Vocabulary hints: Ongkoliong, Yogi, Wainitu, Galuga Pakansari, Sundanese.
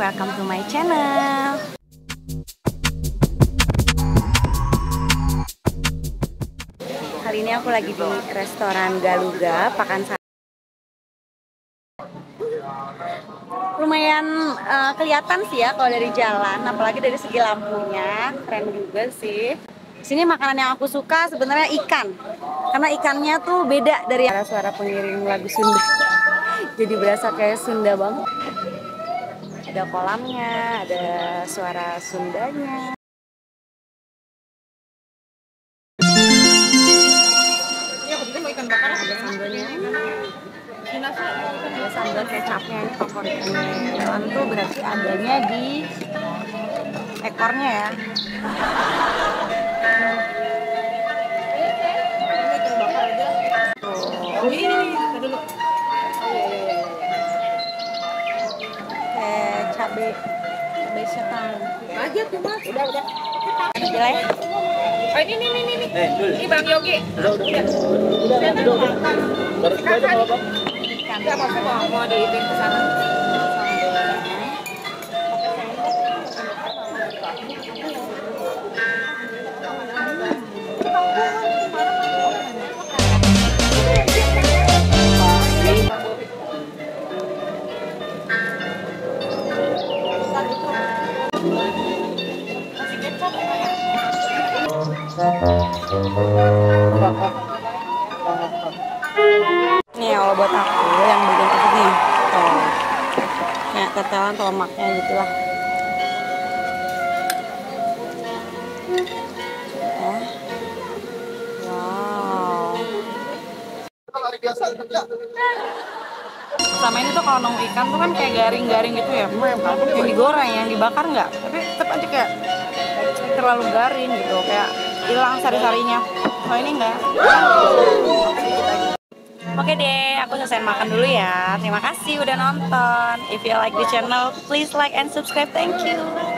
welcome to my channel. Kali ini aku lagi di restoran Galuga Pakansari. Lumayan kelihatan sih ya kalau dari jalan, apalagi dari segi lampunya, keren juga sih. Sini makanan yang aku suka sebenarnya ikan, karena ikannya tuh beda dari suara pengiring lagu Sunda. Jadi berasa kayak Sunda banget. Ada kolamnya, ada suara Sundanya. Ya, kemudian mau ikan bakar ada sambalnya. Ada sambal kecapnya, ini favorit Milan tuh berarti adanya di ekornya ya. Cabai setang aja tuh mas, udah jelek. Oh ini Bang Yogi udah kita masih mau diitin ke sana. Nih kalau buat aku yang bagian itu nih, tuh kayak tetelan atau lemaknya gitulah. Wow. Sama ini tuh kalau nunggu ikan tuh kan kayak garing-garing gitu ya, yang digoreng, yang dibakar nggak, tapi tetap aja kayak terlalu garing gitu, kayak hilang sari-sarinya. Kalau ini enggak. Oke deh, aku selesai makan dulu ya. Terima kasih udah nonton. If you like the channel, please like and subscribe. Thank you.